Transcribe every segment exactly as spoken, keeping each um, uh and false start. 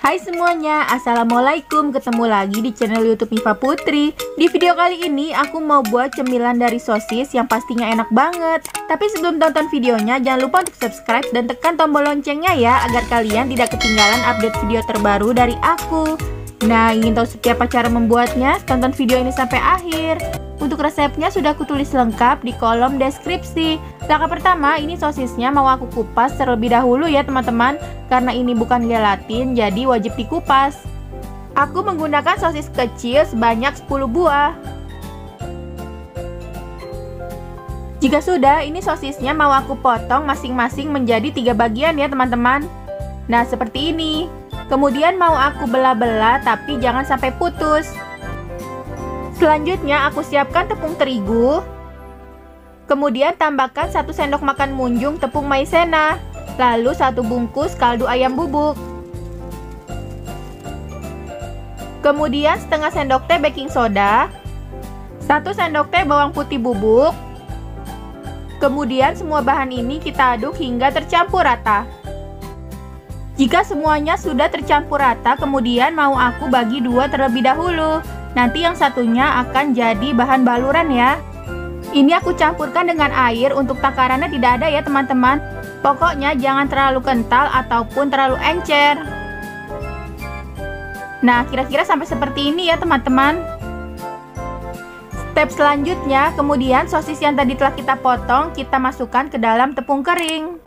Hai semuanya, assalamualaikum. Ketemu lagi di channel YouTube Mifa Putri. Di video kali ini aku mau buat cemilan dari sosis yang pastinya enak banget. Tapi sebelum tonton videonya, jangan lupa untuk subscribe dan tekan tombol loncengnya ya, agar kalian tidak ketinggalan update video terbaru dari aku. Nah, ingin tahu setiap cara membuatnya? Tonton video ini sampai akhir. Untuk resepnya sudah aku tulis lengkap di kolom deskripsi. Langkah pertama, ini sosisnya mau aku kupas terlebih dahulu ya teman-teman. Karena ini bukan gelatin, jadi wajib dikupas. Aku menggunakan sosis kecil sebanyak sepuluh buah. Jika sudah, ini sosisnya mau aku potong masing-masing menjadi tiga bagian ya teman-teman. Nah, seperti ini. Kemudian mau aku belah-belah, tapi jangan sampai putus. Selanjutnya, aku siapkan tepung terigu. Kemudian tambahkan satu sendok makan munjung tepung maizena. Lalu satu bungkus kaldu ayam bubuk. Kemudian setengah sendok teh baking soda, satu sendok teh bawang putih bubuk. Kemudian semua bahan ini kita aduk hingga tercampur rata. Jika semuanya sudah tercampur rata, kemudian mau aku bagi dua terlebih dahulu. Nanti yang satunya akan jadi bahan baluran ya. Ini aku campurkan dengan air, untuk takarannya tidak ada ya teman-teman. Pokoknya jangan terlalu kental ataupun terlalu encer. Nah, kira-kira sampai seperti ini ya teman-teman. Step selanjutnya, kemudian sosis yang tadi telah kita potong, kita masukkan ke dalam tepung kering.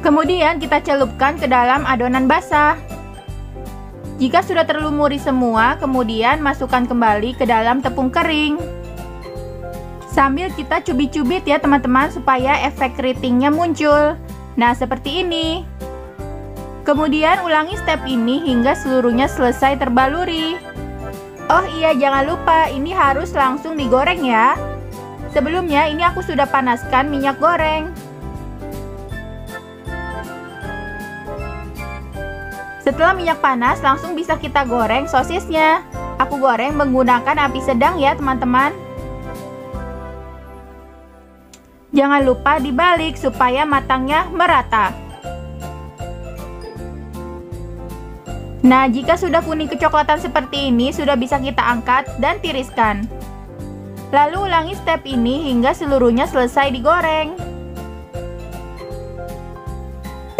Kemudian kita celupkan ke dalam adonan basah. Jika sudah terlumuri semua, kemudian masukkan kembali ke dalam tepung kering. Sambil kita cubit-cubit ya teman-teman, supaya efek keritingnya muncul. Nah, seperti ini. Kemudian ulangi step ini hingga seluruhnya selesai terbaluri. Oh iya, jangan lupa, ini harus langsung digoreng ya. Sebelumnya, ini aku sudah panaskan minyak goreng. Setelah minyak panas, langsung bisa kita goreng sosisnya. Aku goreng menggunakan api sedang ya teman-teman. Jangan lupa dibalik supaya matangnya merata. Nah, jika sudah kuning kecoklatan seperti ini, sudah bisa kita angkat dan tiriskan. Lalu ulangi step ini hingga seluruhnya selesai digoreng.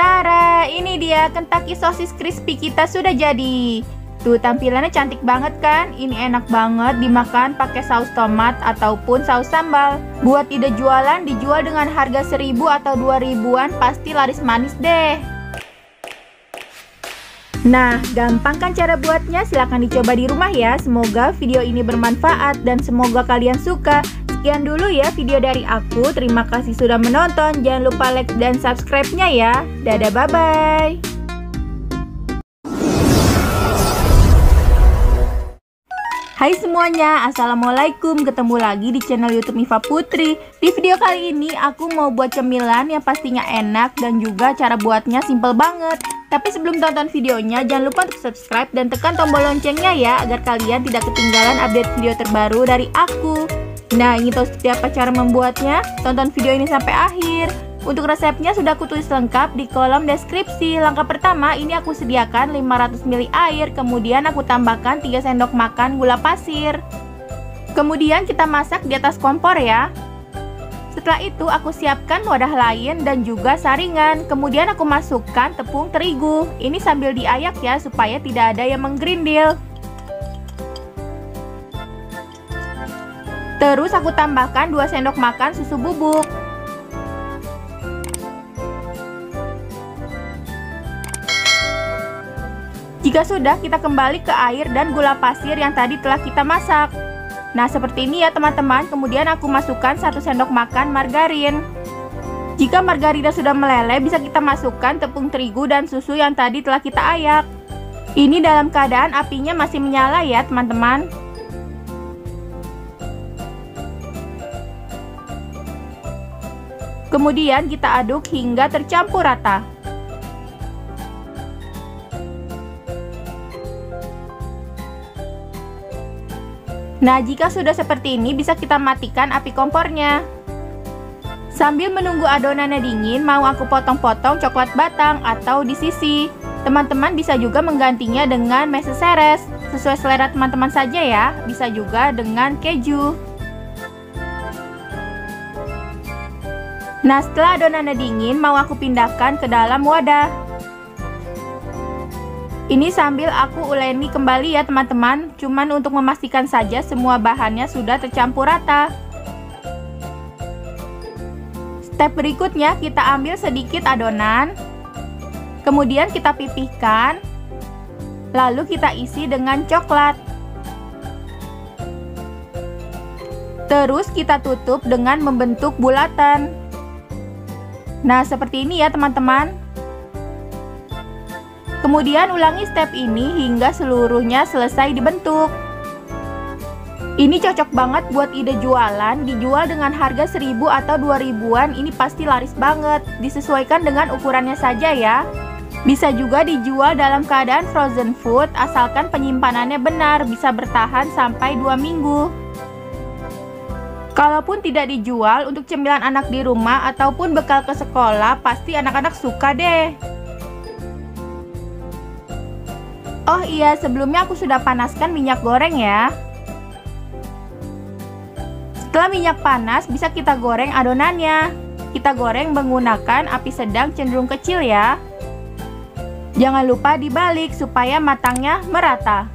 Tara, ini dia Kentucky sosis crispy kita sudah jadi. Tuh, tampilannya cantik banget kan? Ini enak banget dimakan pakai saus tomat ataupun saus sambal. Buat ide jualan, dijual dengan harga seribu atau dua ribuan, pasti laris manis deh. Nah, gampang kan cara buatnya? Silahkan dicoba di rumah ya. Semoga video ini bermanfaat dan semoga kalian suka. Sekian dulu ya video dari aku, terima kasih sudah menonton, jangan lupa like dan subscribe-nya ya. Dadah, bye-bye. Hai semuanya, assalamualaikum. Ketemu lagi di channel YouTube Mifa Putri. Di video kali ini aku mau buat cemilan yang pastinya enak dan juga cara buatnya simple banget. Tapi sebelum tonton videonya, jangan lupa untuk subscribe dan tekan tombol loncengnya ya, agar kalian tidak ketinggalan update video terbaru dari aku. Nah, ingin tahu seperti apa cara membuatnya? Tonton video ini sampai akhir. Untuk resepnya sudah aku tulis lengkap di kolom deskripsi. Langkah pertama, ini aku sediakan lima ratus mililiter air. Kemudian aku tambahkan tiga sendok makan gula pasir. Kemudian kita masak di atas kompor ya. Setelah itu aku siapkan wadah lain dan juga saringan. Kemudian aku masukkan tepung terigu. Ini sambil diayak ya, supaya tidak ada yang menggerindil. Terus aku tambahkan dua sendok makan susu bubuk. Jika sudah, kita kembali ke air dan gula pasir yang tadi telah kita masak. Nah, seperti ini ya teman-teman. Kemudian aku masukkan satu sendok makan margarin. Jika margarinnya sudah meleleh, bisa kita masukkan tepung terigu dan susu yang tadi telah kita ayak. Ini dalam keadaan apinya masih menyala ya teman-teman. Kemudian kita aduk hingga tercampur rata. Nah, jika sudah seperti ini, bisa kita matikan api kompornya. Sambil menunggu adonannya dingin, mau aku potong-potong coklat batang atau di sisi. Teman-teman bisa juga menggantinya dengan meses Ceres, sesuai selera teman-teman saja ya. Bisa juga dengan keju. Nah, setelah adonannya dingin, mau aku pindahkan ke dalam wadah. Ini sambil aku uleni kembali ya teman-teman, cuman untuk memastikan saja semua bahannya sudah tercampur rata. Step berikutnya kita ambil sedikit adonan, kemudian kita pipihkan, lalu kita isi dengan coklat. Terus kita tutup dengan membentuk bulatan. Nah, seperti ini ya teman-teman. Kemudian ulangi step ini hingga seluruhnya selesai dibentuk. Ini cocok banget buat ide jualan, dijual dengan harga seribu atau dua ribuan, ini pasti laris banget. Disesuaikan dengan ukurannya saja ya. Bisa juga dijual dalam keadaan frozen food, asalkan penyimpanannya benar, bisa bertahan sampai dua minggu. Kalaupun tidak dijual, untuk cemilan anak di rumah ataupun bekal ke sekolah, pasti anak-anak suka deh. Oh iya, sebelumnya aku sudah panaskan minyak goreng ya. Setelah minyak panas, bisa kita goreng adonannya. Kita goreng menggunakan api sedang cenderung kecil ya. Jangan lupa dibalik supaya matangnya merata.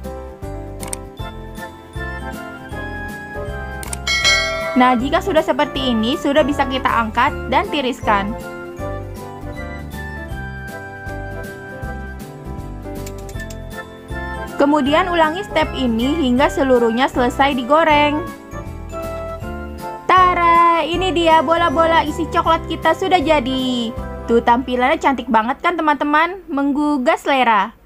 Nah, jika sudah seperti ini, sudah bisa kita angkat dan tiriskan. Kemudian ulangi step ini hingga seluruhnya selesai digoreng. Tara, ini dia bola-bola isi coklat kita sudah jadi. Tuh, tampilannya cantik banget kan teman-teman? Menggugah selera.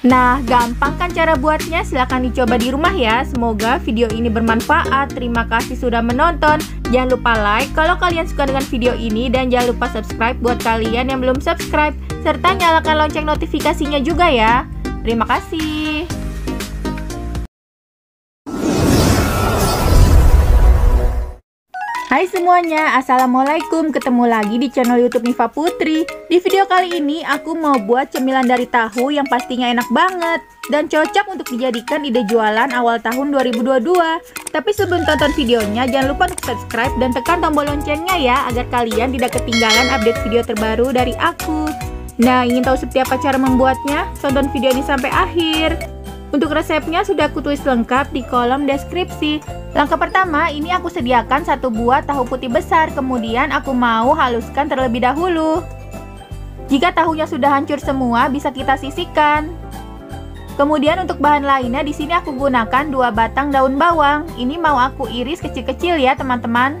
Nah, gampang kan cara buatnya? Silahkan dicoba di rumah ya. Semoga video ini bermanfaat. Terima kasih sudah menonton. Jangan lupa like kalau kalian suka dengan video ini. Dan jangan lupa subscribe buat kalian yang belum subscribe. Serta nyalakan lonceng notifikasinya juga ya. Terima kasih. Hai semuanya, assalamualaikum. Ketemu lagi di channel YouTube Mifa Putri. Di video kali ini aku mau buat cemilan dari tahu yang pastinya enak banget dan cocok untuk dijadikan ide jualan awal tahun dua ribu dua puluh dua. Tapi sebelum tonton videonya, jangan lupa untuk subscribe dan tekan tombol loncengnya ya, agar kalian tidak ketinggalan update video terbaru dari aku. Nah, ingin tahu seperti apa cara membuatnya? Tonton video ini sampai akhir. Untuk resepnya sudah aku tulis lengkap di kolom deskripsi. Langkah pertama, ini aku sediakan satu buah tahu putih besar. Kemudian aku mau haluskan terlebih dahulu. Jika tahunya sudah hancur semua, bisa kita sisihkan. Kemudian untuk bahan lainnya, di sini aku gunakan dua batang daun bawang. Ini mau aku iris kecil-kecil ya teman-teman.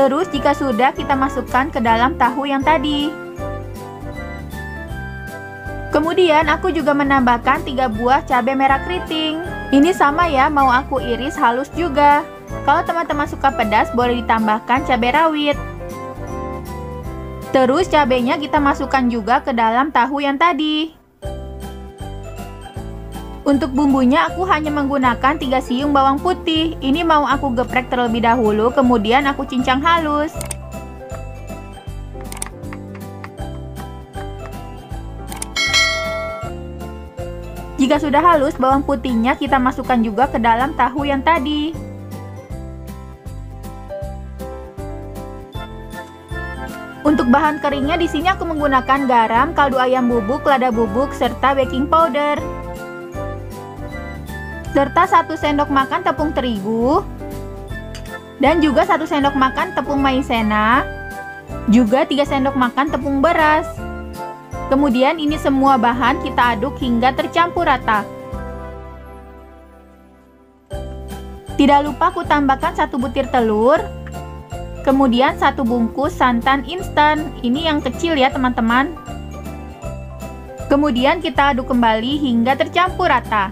Terus jika sudah, kita masukkan ke dalam tahu yang tadi. Kemudian aku juga menambahkan tiga buah cabai merah keriting. Ini sama ya, mau aku iris halus juga. Kalau teman-teman suka pedas, boleh ditambahkan cabai rawit. Terus cabainya kita masukkan juga ke dalam tahu yang tadi. Untuk bumbunya aku hanya menggunakan tiga siung bawang putih. Ini mau aku geprek terlebih dahulu, kemudian aku cincang halus. Jika sudah halus, bawang putihnya kita masukkan juga ke dalam tahu yang tadi. Untuk bahan keringnya di sini aku menggunakan garam, kaldu ayam bubuk, lada bubuk, serta baking powder. Serta satu sendok makan tepung terigu. Dan juga satu sendok makan tepung maizena. Juga tiga sendok makan tepung beras. Kemudian ini semua bahan kita aduk hingga tercampur rata. Tidak lupa aku tambahkan satu butir telur. Kemudian satu bungkus santan instan. Ini yang kecil ya teman-teman. Kemudian kita aduk kembali hingga tercampur rata.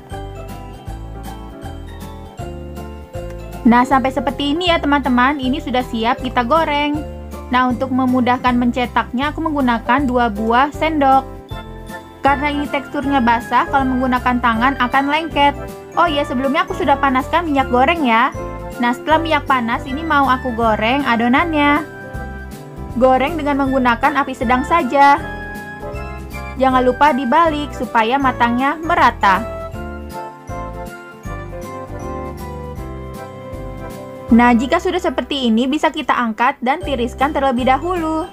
Nah, sampai seperti ini ya teman-teman, ini sudah siap kita goreng. Nah, untuk memudahkan mencetaknya, aku menggunakan dua buah sendok. Karena ini teksturnya basah, kalau menggunakan tangan akan lengket. Oh iya, sebelumnya aku sudah panaskan minyak goreng ya. Nah, setelah minyak panas, ini mau aku goreng adonannya. Goreng dengan menggunakan api sedang saja. Jangan lupa dibalik supaya matangnya merata. Nah, jika sudah seperti ini, bisa kita angkat dan tiriskan terlebih dahulu.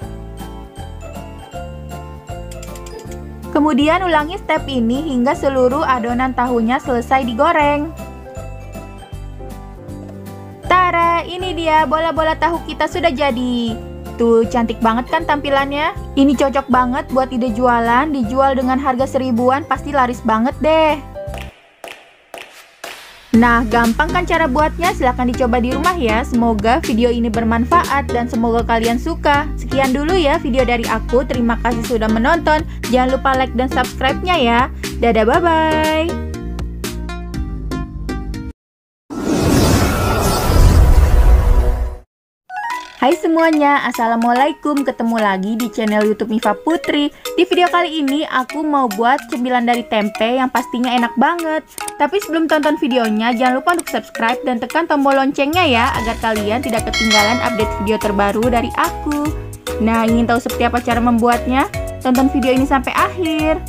Kemudian ulangi step ini hingga seluruh adonan tahunya selesai digoreng. Tara, ini dia bola-bola tahu kita sudah jadi. Tuh, cantik banget kan tampilannya? Ini cocok banget buat ide jualan, dijual dengan harga seribuan pasti laris banget deh. Nah, gampang kan cara buatnya? Silahkan dicoba di rumah ya. Semoga video ini bermanfaat dan semoga kalian suka. Sekian dulu ya video dari aku. Terima kasih sudah menonton. Jangan lupa like dan subscribe-nya ya. Dadah, bye-bye. Hai semuanya, Assalamualaikum. Ketemu lagi di channel YouTube Mifa Putri. Di video kali ini aku mau buat cemilan dari tempe yang pastinya enak banget. Tapi sebelum tonton videonya, jangan lupa untuk subscribe dan tekan tombol loncengnya ya, agar kalian tidak ketinggalan update video terbaru dari aku. Nah, ingin tahu seperti apa cara membuatnya? Tonton video ini sampai akhir.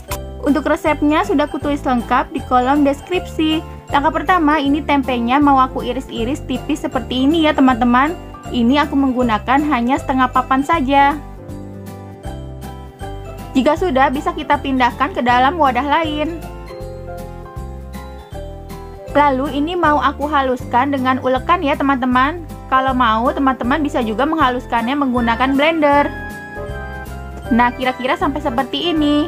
Untuk resepnya sudah aku tulis lengkap di kolom deskripsi. Langkah pertama, ini tempenya mau aku iris-iris tipis seperti ini ya teman-teman. Ini aku menggunakan hanya setengah papan saja. Jika sudah, bisa kita pindahkan ke dalam wadah lain. Lalu ini mau aku haluskan dengan ulekan ya teman-teman. Kalau mau, teman-teman bisa juga menghaluskannya menggunakan blender. Nah, kira-kira sampai seperti ini.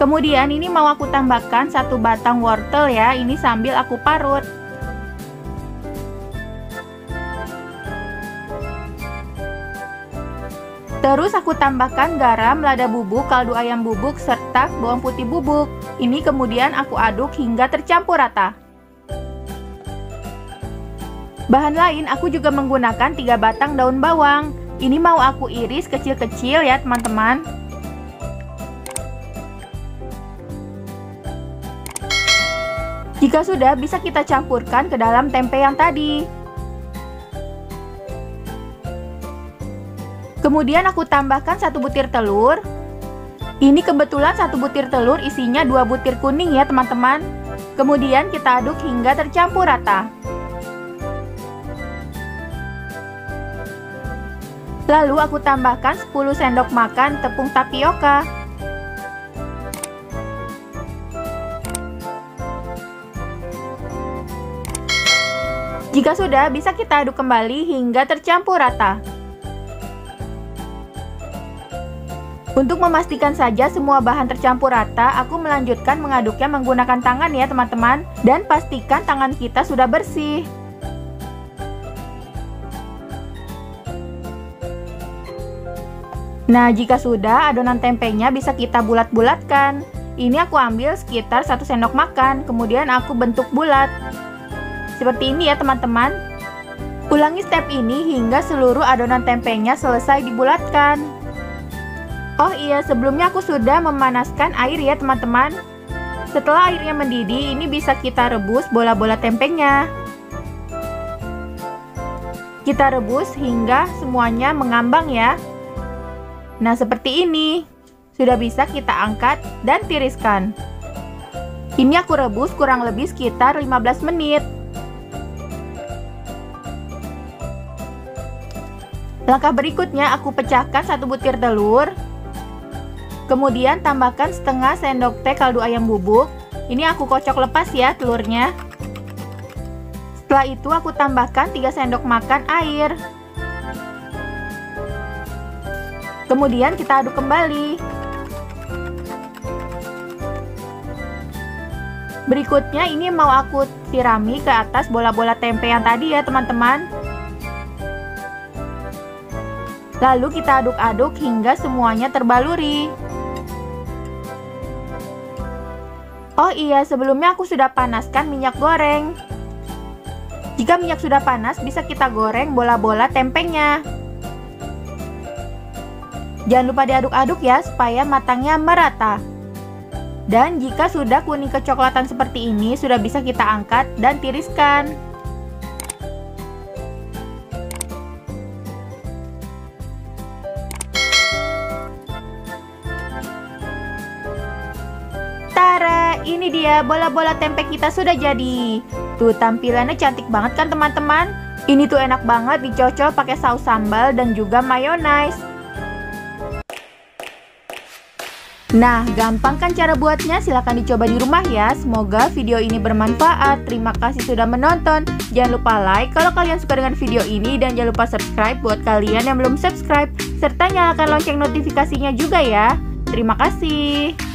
Kemudian ini mau aku tambahkan satu batang wortel ya. Ini sambil aku parut. Terus aku tambahkan garam, lada bubuk, kaldu ayam bubuk, serta bawang putih bubuk. Ini kemudian aku aduk hingga tercampur rata. Bahan lain aku juga menggunakan tiga batang daun bawang. Ini mau aku iris kecil-kecil ya teman-teman. Jika sudah, bisa kita campurkan ke dalam tempe yang tadi. Kemudian aku tambahkan satu butir telur. Ini kebetulan satu butir telur isinya dua butir kuning ya teman-teman. Kemudian kita aduk hingga tercampur rata. Lalu aku tambahkan sepuluh sendok makan tepung tapioka. Jika sudah, bisa kita aduk kembali hingga tercampur rata. Untuk memastikan saja semua bahan tercampur rata, aku melanjutkan mengaduknya menggunakan tangan ya teman-teman. Dan pastikan tangan kita sudah bersih. Nah, jika sudah, adonan tempenya bisa kita bulat-bulatkan. Ini aku ambil sekitar satu sendok makan, kemudian aku bentuk bulat. Seperti ini ya teman-teman. Ulangi step ini hingga seluruh adonan tempenya selesai dibulatkan. Oh iya, sebelumnya aku sudah memanaskan air ya teman-teman. Setelah airnya mendidih, ini bisa kita rebus bola-bola tempenya. Kita rebus hingga semuanya mengambang ya. Nah, seperti ini. Sudah bisa kita angkat dan tiriskan. Ini aku rebus kurang lebih sekitar lima belas menit. Langkah berikutnya, aku pecahkan satu butir telur. Kemudian tambahkan setengah sendok teh kaldu ayam bubuk. Ini aku kocok lepas ya telurnya. Setelah itu aku tambahkan tiga sendok makan air. Kemudian kita aduk kembali. Berikutnya ini mau aku sirami ke atas bola-bola tempe yang tadi ya teman-teman. Lalu kita aduk-aduk hingga semuanya terbaluri. Oh iya, sebelumnya aku sudah panaskan minyak goreng. Jika minyak sudah panas, bisa kita goreng bola-bola tempenya. Jangan lupa diaduk-aduk ya, supaya matangnya merata. Dan jika sudah kuning kecoklatan seperti ini, sudah bisa kita angkat dan tiriskan. ini dia bola-bola tempe kita sudah jadi. Tuh tampilannya cantik banget kan teman-teman. Ini tuh enak banget dicocol pakai saus sambal dan juga mayonaise. Nah, gampang kan cara buatnya? Silahkan dicoba di rumah ya. Semoga video ini bermanfaat. Terima kasih sudah menonton. Jangan lupa like kalau kalian suka dengan video ini. Dan jangan lupa subscribe buat kalian yang belum subscribe. Serta nyalakan lonceng notifikasinya juga ya. Terima kasih.